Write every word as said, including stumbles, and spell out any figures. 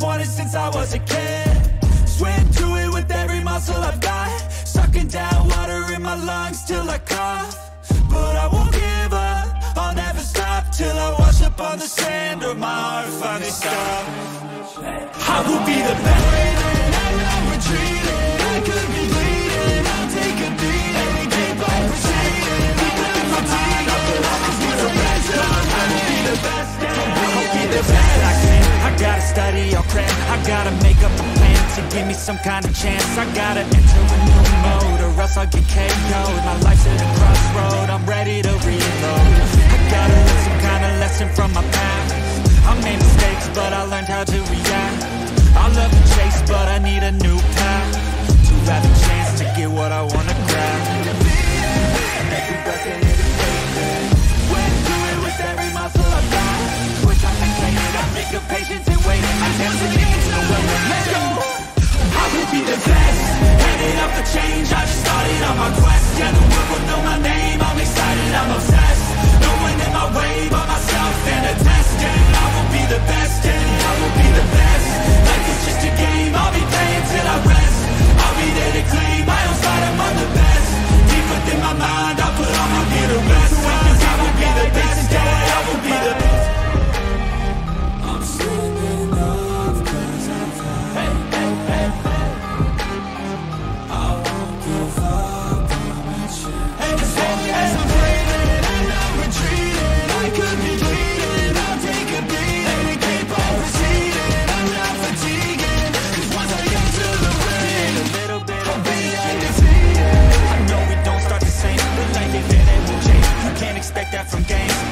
I've wanted since I was a kid. Swim to it with every muscle I've got. Sucking down water in my lungs till I cough. But I won't give up, I'll never stop. Till I wash up on the sand or my heart finally stops. I will be the best. I'm not retreating, I could be bleeding. I'll take a beat and we keep on proceeding. We could be fatigued, I'll be the best. I will be the best, I will be the best I can. I gotta study, I'll cram. I gotta make up a plan to give me some kind of chance. I gotta enter a new mode or else I'll get K O'd. My life's at a crossroad, I'm ready to reload. I gotta learn some kind of lesson from my past. I made mistakes, but I learned how to react. I love the chase, but I need a new path to have a chance to get what I wanna grab. Every breath and every breath, went through it with every muscle I've got. Which I can play it, I make a patience and waiting. I can't forget it, so well, let's go. I will be the best, handing up the change. I just started on my quest. Yeah, the world will know my name. I'm excited, I'm obsessed. No one in my way but myself and a test. And I will be the best, and I will be the best. Just a game, I'll be playing till I rest. I'll be there to claim my own side, I'm on the best. Deep within my mind, I'll put on my gear to rest. Cause I will be the best, yeah, I will be the best. I'm slipping off cause I'm fine. I won't give up, promise you. As long as I'm breathing, I'm not retreating. I could be bleeding, I'll take a beat. And we keep on proceeding, I'm not fatigued. Expect that from games.